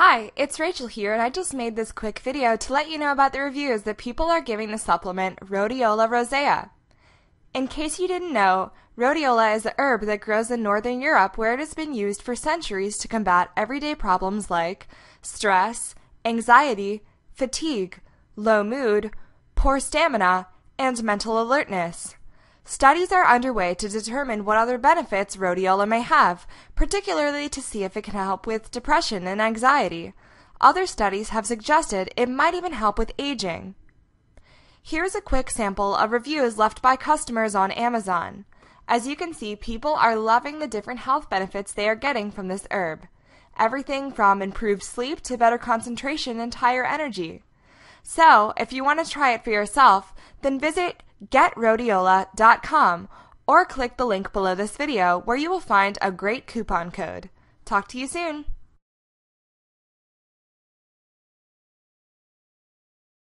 Hi, it's Rachel here, and I just made this quick video to let you know about the reviews that people are giving the supplement Rhodiola Rosea. In case you didn't know, rhodiola is a herb that grows in northern Europe where it has been used for centuries to combat everyday problems like stress, anxiety, fatigue, low mood, poor stamina, and mental alertness. Studies are underway to determine what other benefits rhodiola may have, particularly to see if it can help with depression and anxiety. Other studies have suggested it might even help with aging. Here's a quick sample of reviews left by customers on Amazon. As you can see, people are loving the different health benefits they are getting from this herb. Everything from improved sleep to better concentration and higher energy. So, if you want to try it for yourself, then visit GetRhodiola.com or click the link below this video where you will find a great coupon code. Talk to you soon!